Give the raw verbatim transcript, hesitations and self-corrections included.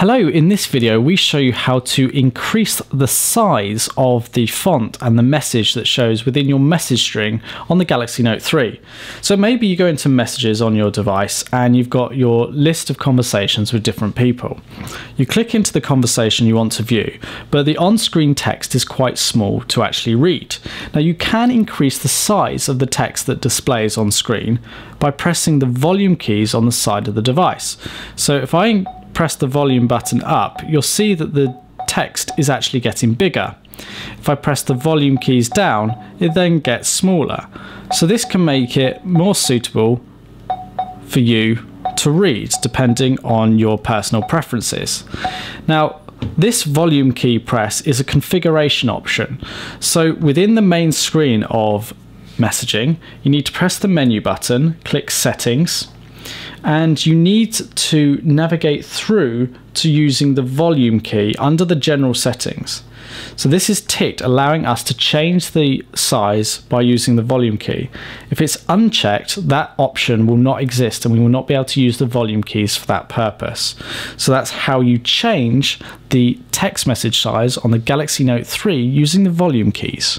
Hello, in this video we show you how to increase the size of the font and the message that shows within your message string on the Galaxy Note three. So maybe you go into messages on your device and you've got your list of conversations with different people. You click into the conversation you want to view, but the on-screen text is quite small to actually read. Now you can increase the size of the text that displays on screen by pressing the volume keys on the side of the device. So if I press the volume button up, you'll see that the text is actually getting bigger. If I press the volume keys down, it then gets smaller. So this can make it more suitable for you to read, depending on your personal preferences. Now, this volume key press is a configuration option. So within the main screen of messaging, you need to press the menu button, click Settings, and you need to navigate through to using the volume key under the general settings. So this is ticked, allowing us to change the size by using the volume key. If it's unchecked, that option will not exist and we will not be able to use the volume keys for that purpose. So that's how you change the text message size on the Galaxy Note three using the volume keys.